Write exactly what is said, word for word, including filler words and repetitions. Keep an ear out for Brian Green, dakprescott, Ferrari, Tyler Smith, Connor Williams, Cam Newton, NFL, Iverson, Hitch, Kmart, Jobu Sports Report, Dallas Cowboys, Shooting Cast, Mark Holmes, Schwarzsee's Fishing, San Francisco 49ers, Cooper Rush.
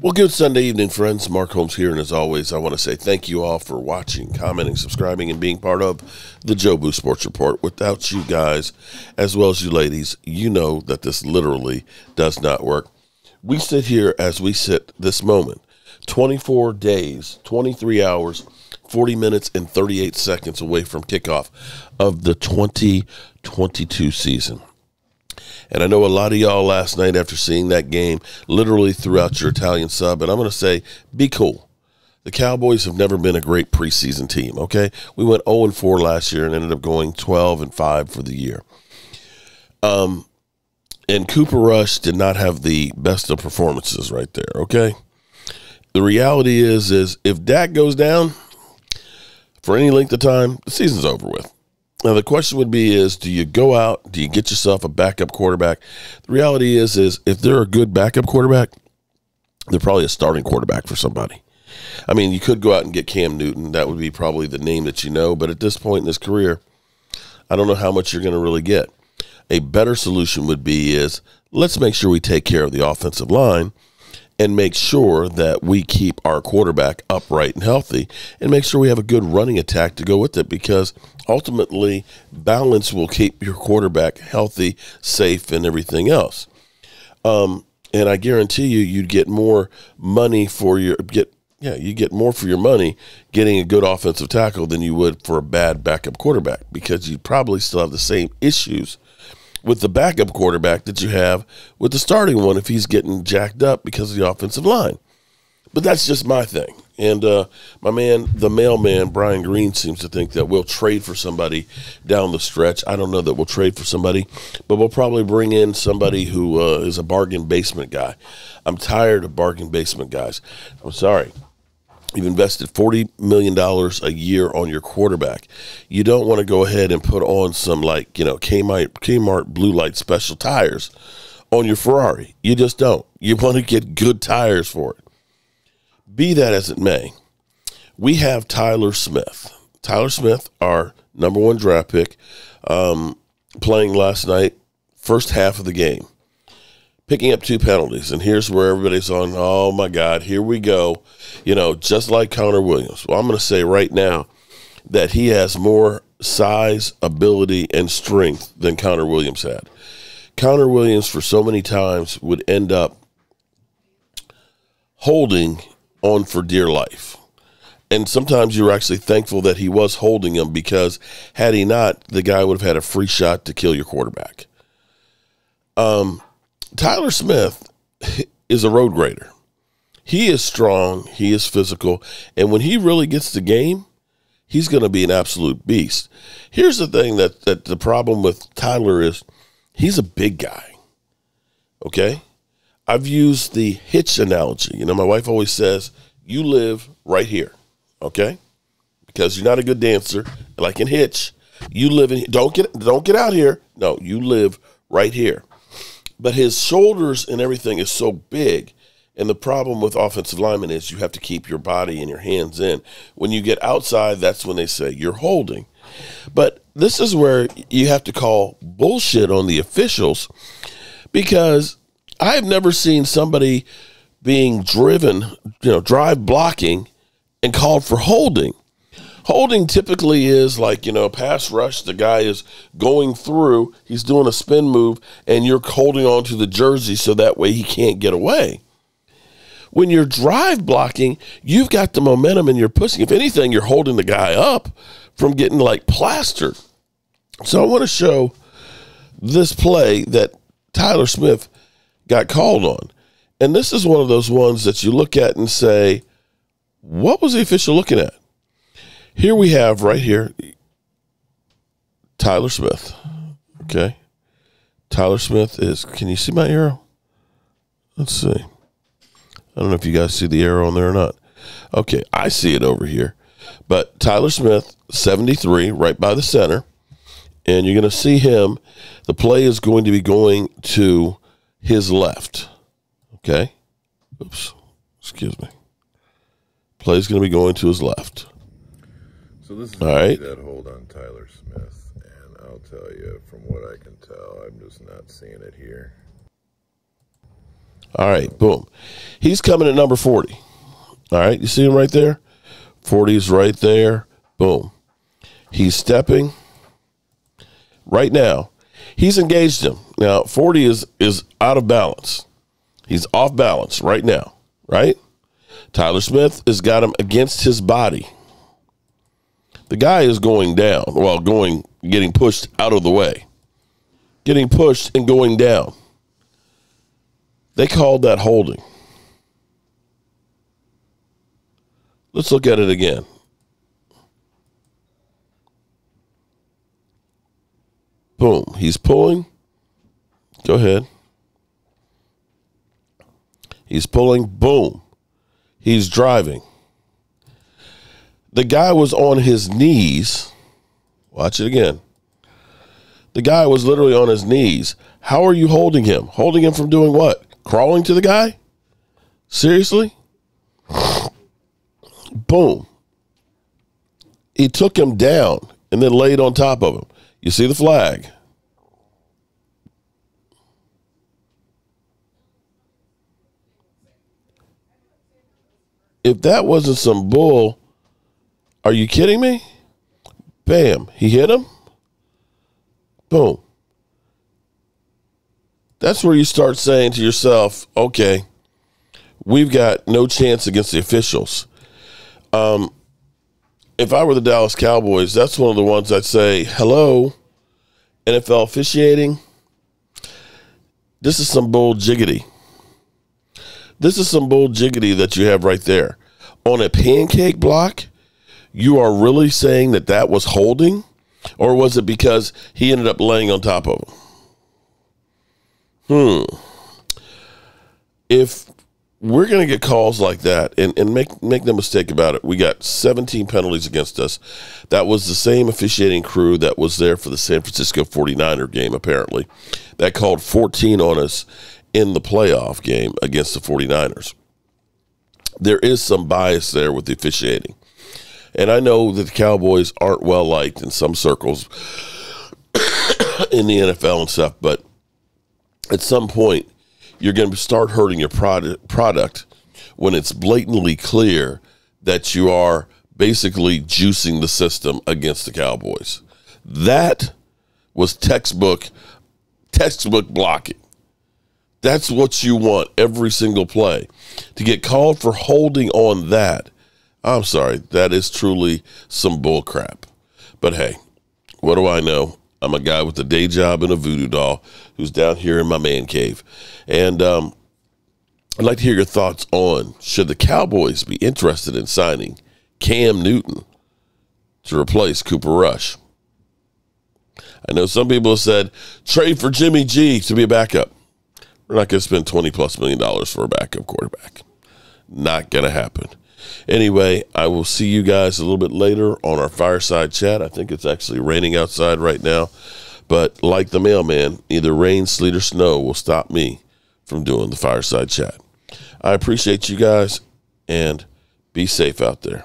Well, good Sunday evening, friends. Mark Holmes here, and as always, I want to say thank you all for watching, commenting, subscribing, and being part of the Jobu Sports Report. Without you guys, as well as you ladies, you know that this literally does not work. We sit here as we sit this moment, twenty-four days, twenty-three hours, forty minutes, and thirty-eight seconds away from kickoff of the twenty twenty-two season. And I know a lot of y'all last night after seeing that game literally threw out your Italian sub, and I'm going to say, be cool. The Cowboys have never been a great preseason team, okay? We went oh and four last year and ended up going twelve and five for the year. Um, and Cooper Rush did not have the best of performances right there, okay? The reality is, is if Dak goes down for any length of time, the season's over with. Now, the question would be is, do you go out, do you get yourself a backup quarterback? The reality is, is if they're a good backup quarterback, they're probably a starting quarterback for somebody. I mean, you could go out and get Cam Newton. That would be probably the name that you know. But at this point in his career, I don't know how much you're going to really get. A better solution would be is, let's make sure we take care of the offensive line and make sure that we keep our quarterback upright and healthy and make sure we have a good running attack to go with it, because ultimately balance will keep your quarterback healthy, safe, and everything else. Um, and I guarantee you, you'd get more money for your get. Yeah, you get more for your money getting a good offensive tackle than you would for a bad backup quarterback, because you probably still have the same issues with the backup quarterback that you have with the starting one if he's getting jacked up because of the offensive line. But that's just my thing. And uh, my man, the mailman, Brian Green, seems to think that we'll trade for somebody down the stretch. I don't know that we'll trade for somebody, but we'll probably bring in somebody who uh, is a bargain basement guy. I'm tired of bargain basement guys. I'm sorry. You've invested forty million dollars a year on your quarterback. You don't want to go ahead and put on some, like, you know, Kmart, Kmart blue light special tires on your Ferrari. You just don't. You want to get good tires for it. Be that as it may, we have Tyler Smith. Tyler Smith, our number one draft pick, um, playing last night, first half of the game, picking up two penalties. And here's where everybody's on, oh, my God, here we go, you know, just like Connor Williams. Well, I'm going to say right now that he has more size, ability, and strength than Connor Williams had. Connor Williams, for so many times, would end up holding on for dear life. And sometimes you're actually thankful that he was holding him, because had he not, the guy would have had a free shot to kill your quarterback. Um. Tyler Smith is a road grader. He is strong. He is physical. And when he really gets the game, he's going to be an absolute beast. Here's the thing that, that the problem with Tyler is, he's a big guy. Okay? I've used the Hitch analogy. You know, my wife always says, you live right here. Okay? Because you're not a good dancer. Like in Hitch, you live in, don't get, don't get out here. No, you live right here. But his shoulders and everything is so big. And the problem with offensive linemen is you have to keep your body and your hands in. When you get outside, that's when they say you're holding. But this is where you have to call bullshit on the officials, because I've never seen somebody being driven, you know, drive blocking and called for holding. Holding typically is like, you know, pass rush. The guy is going through, he's doing a spin move, and you're holding on to the jersey so that way he can't get away. When you're drive blocking, you've got the momentum and you're pushing. If anything, you're holding the guy up from getting, like, plastered. So I want to show this play that Tyler Smith got called on. And this is one of those ones that you look at and say, what was the official looking at? Here we have right here Tyler Smith, okay? Tyler Smith is, can you see my arrow? Let's see. I don't know if you guys see the arrow on there or not. Okay, I see it over here. But Tyler Smith, seventy-three, right by the center, and you're going to see him. The play is going to be going to his left, okay? Oops, excuse me. Play is going to be going to his left. So this is all right. That hold on Tyler Smith, and I'll tell you, from what I can tell, I'm just not seeing it here. All right, boom. He's coming at number forty. All right, you see him right there? forty is right there. Boom. He's stepping right now. He's engaged him. Now, forty is, is out of balance. He's off balance right now, right? Tyler Smith has got him against his body. The guy is going down, well, going, getting pushed out of the way. Getting pushed and going down. They called that holding. Let's look at it again. Boom. He's pulling. Go ahead. He's pulling. Boom. He's driving. The guy was on his knees. Watch it again. The guy was literally on his knees. How are you holding him? Holding him from doing what? Crawling to the guy? Seriously? Boom. He took him down and then laid on top of him. You see the flag. If that wasn't some bull, are you kidding me? Bam. He hit him. Boom. That's where you start saying to yourself, okay, we've got no chance against the officials. Um, if I were the Dallas Cowboys, that's one of the ones I'd say, hello, N F L officiating. This is some bull jiggity. This is some bull jiggity that you have right there. On a pancake block, you are really saying that that was holding? Or was it because he ended up laying on top of him? Hmm. If we're going to get calls like that, and, and make, make no mistake about it, we got seventeen penalties against us. That was the same officiating crew that was there for the San Francisco forty-niner game, apparently. That called fourteen on us in the playoff game against the forty-niners. There is some bias there with the officiating. And I know that the Cowboys aren't well-liked in some circles in the N F L and stuff, but at some point, you're going to start hurting your product, product when it's blatantly clear that you are basically juicing the system against the Cowboys. That was textbook, textbook blocking. That's what you want every single play. To get called for holding on that, I'm sorry, that is truly some bull crap. But hey, what do I know? I'm a guy with a day job and a voodoo doll who's down here in my man cave. And um, I'd like to hear your thoughts on, should the Cowboys be interested in signing Cam Newton to replace Cooper Rush? I know some people have said, trade for Jimmy G to be a backup. We're not going to spend twenty plus million dollars for a backup quarterback. Not going to happen. Anyway, I will see you guys a little bit later on our fireside chat. I think it's actually raining outside right now. But like the mailman, either rain, sleet, or snow will stop me from doing the fireside chat. I appreciate you guys, and be safe out there.